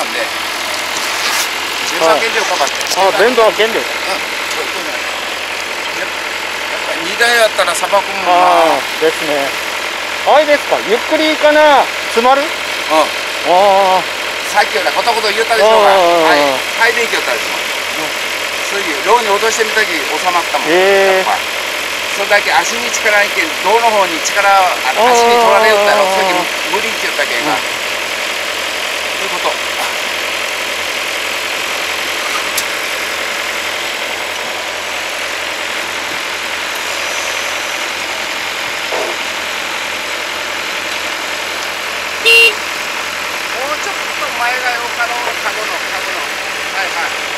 なんで13件以上かかって、あ、全部は件量、うん、やっぱ2台あったらさばくもんな。ですね。あれですか、ゆっくりかな、詰まる。うん、ああ、さっきよりことこと言ったでしょうが、はい、電気をたりします、うん、そういうローに落としてみたとき収まったもん、それだけ足に力いけん、胴の方に力、足に取られよったら、それ無理って言ったけんが、そういうこと。もうちょっと前がよ、カゴの、はいはい。